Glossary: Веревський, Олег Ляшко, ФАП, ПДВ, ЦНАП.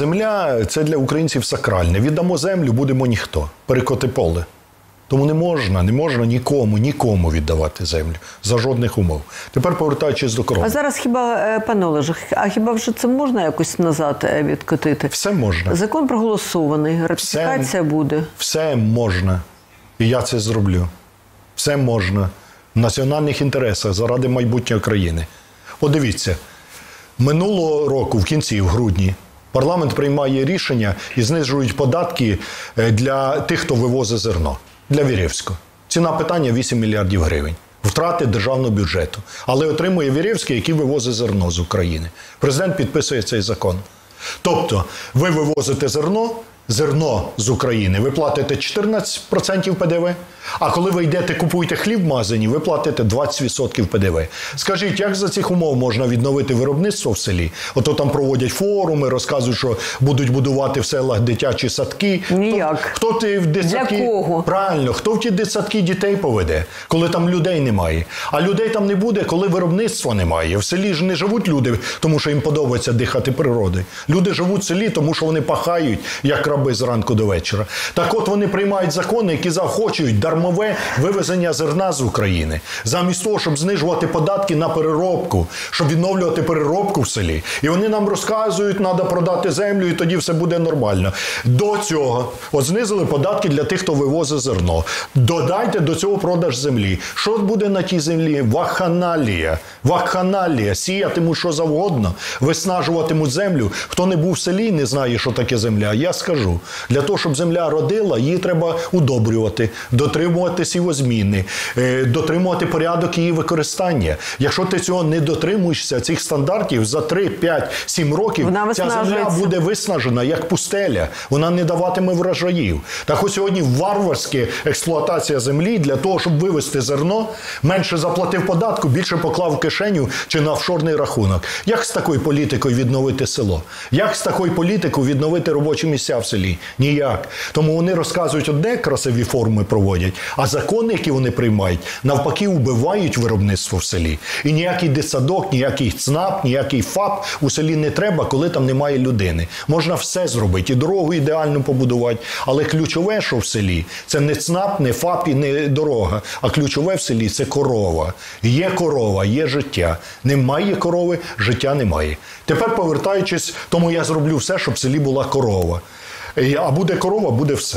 Земля – це для українців сакральне. Віддамо землю, будемо ніхто. Перекоти поле. Тому не можна нікому віддавати землю. За жодних умов. Тепер повертаючись до корови. А зараз хіба, пане Олеже, хіба вже це можна якось назад відкотити? Все можна. Закон проголосований, ратифікація буде. Все можна. І я це зроблю. Все можна. В національних інтересах, заради майбутньої країни. От дивіться, минулого року, в кінці, в грудні, парламент приймає рішення і знижують податки для тих, хто вивозить зерно. Для Веревського. Ціна питання – 8 мільярдів гривень. Втрати державного бюджету. Але отримує Веревський, який вивозить зерно з України. Президент підписує цей закон. Тобто, ви вивозите зерно з України, ви платите 14% ПДВ, а коли ви йдете, купуєте хліб в магазині, ви платите 20% ПДВ. Скажіть, як за цих умов можна відновити виробництво в селі? Ото там проводять форуми, розказують, що будуть будувати в селах дитячі садки. Ніяк. Для кого? Правильно, хто в ті дитсадки дітей поведе, коли там людей немає? А людей там не буде, коли виробництва немає. В селі ж не живуть люди, тому що їм подобається дихати природою. Люди живуть в селі, тому що вони пахають, як раби зранку до вечора. Так от вони приймають закони, які заохочують дармове вивезення зерна з України. Замість того, щоб знижувати податки на переробку, щоб відновлювати переробку в селі. І вони нам розказують, треба продати землю і тоді все буде нормально. До цього знизили податки для тих, хто вивозить зерно. Додайте до цього продаж землі. Що буде на тій землі? Вакханалія. Вакханалія. Сіятимуть що завгодно, виснажуватимуть землю. Хто не був в селі, не знає, що таке земля. Я скажу, для того, щоб земля родила, її треба удобрювати, дотримувати сівозміни, дотримувати порядок її використання. Якщо ти цього не дотримуєшся, цих стандартів, за 3, 5, 7 років ця земля буде виснажена, як пустеля. Вона не даватиме врожаїв. Так ось сьогодні варварська експлуатація землі для того, щоб вивезти зерно, менше заплатив податку, більше поклав в кишеню чи на офшорний рахунок. Як з такою політикою відновити село? Як з такою політикою відновити робочі місця в селі? Ніяк. Тому вони розказують одне, красиві форуми проводять, а закони, які вони приймають, навпаки, вбивають виробництво в селі. І ніякий дитсадок, ніякий ЦНАП, ніякий ФАП у селі не треба, коли там немає людини. Можна все зробити, і дорогу ідеально побудувати. Але ключове, що в селі, це не ЦНАП, не ФАП і не дорога, а ключове в селі – це корова. Є корова, є життя. Немає корови, життя немає. Тепер повертаючись, тому я зроблю все, щоб в селі була корова. А буде корова, буде все.